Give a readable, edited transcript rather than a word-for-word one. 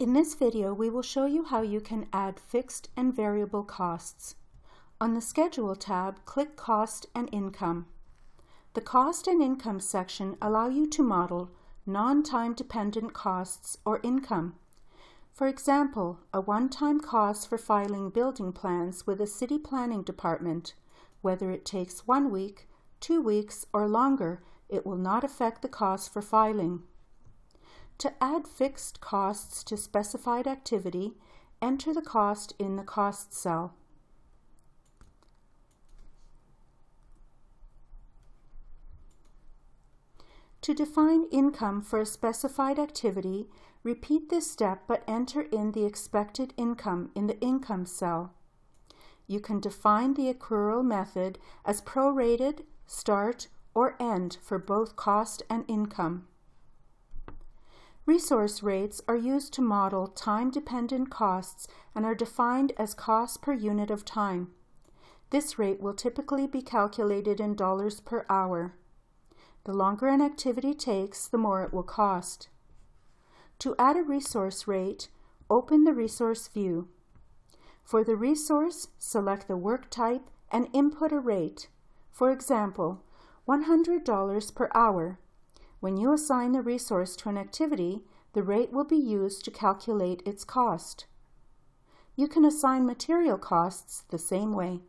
In this video, we will show you how you can add fixed and variable costs. On the Schedule tab, click Cost and Income. The Cost and Income section allow you to model non-time dependent costs or income. For example, a one-time cost for filing building plans with a city planning department. Whether it takes 1 week, 2 weeks, or longer, it will not affect the cost for filing. To add fixed costs to specified activity, enter the cost in the cost cell. To define income for a specified activity, repeat this step but enter in the expected income in the income cell. You can define the accrual method as prorated, start, or end for both cost and income. Resource rates are used to model time-dependent costs and are defined as cost per unit of time. This rate will typically be calculated in dollars per hour. The longer an activity takes, the more it will cost. To add a resource rate, open the resource view. For the resource, select the work type and input a rate. For example, $100 per hour. When you assign the resource to an activity, the rate will be used to calculate its cost. You can assign material costs the same way.